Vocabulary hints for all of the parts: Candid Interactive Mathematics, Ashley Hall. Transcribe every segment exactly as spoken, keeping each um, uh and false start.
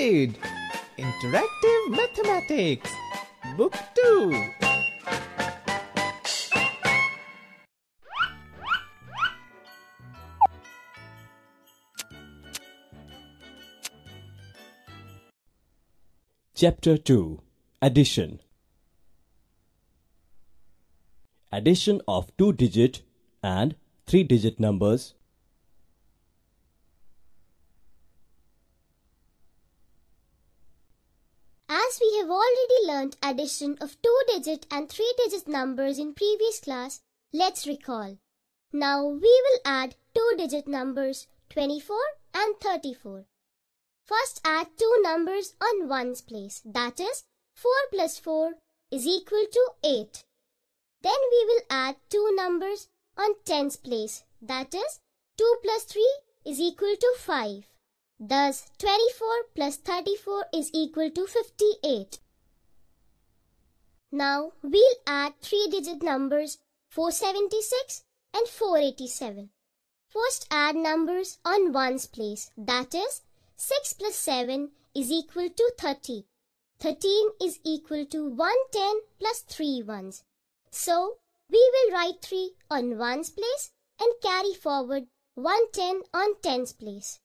Candid Interactive Mathematics Book two. Chapter two. Addition. Addition of two-digit and three-digit numbers. As we have already learnt addition of two-digit and three-digit numbers in previous class, let's recall. Now we will add two-digit numbers twenty-four and thirty-four. First add two numbers on ones place, that is, four plus four is equal to eight. Then we will add two numbers on tens place, that is, two plus three is equal to five. Thus, twenty-four plus thirty-four is equal to fifty-eight. Now, we'll add three-digit numbers four seventy-six and four eighty-seven. First add numbers on ones place, that is, six plus seven is equal to thirty. thirteen is equal to one hundred ten plus three ones. So, we will write three on ones place and carry forward one hundred ten on tens place.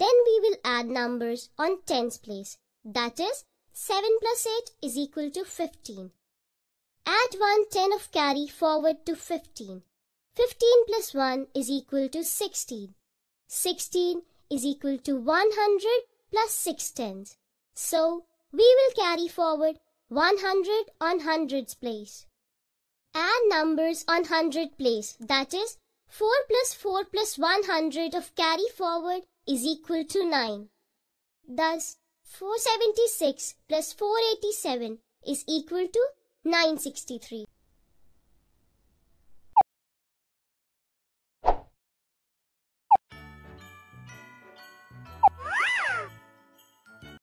Then we will add numbers on tens place, that is, seven plus eight is equal to fifteen. Add one hundred ten of carry forward to fifteen. fifteen plus one is equal to sixteen. sixteen is equal to one hundred plus six tens. So, we will carry forward one hundred on hundreds place. Add numbers on hundred place, that is, four plus four plus one hundred of carry forward is equal to nine. Thus, four seventy-six plus four eighty-seven is equal to nine sixty-three.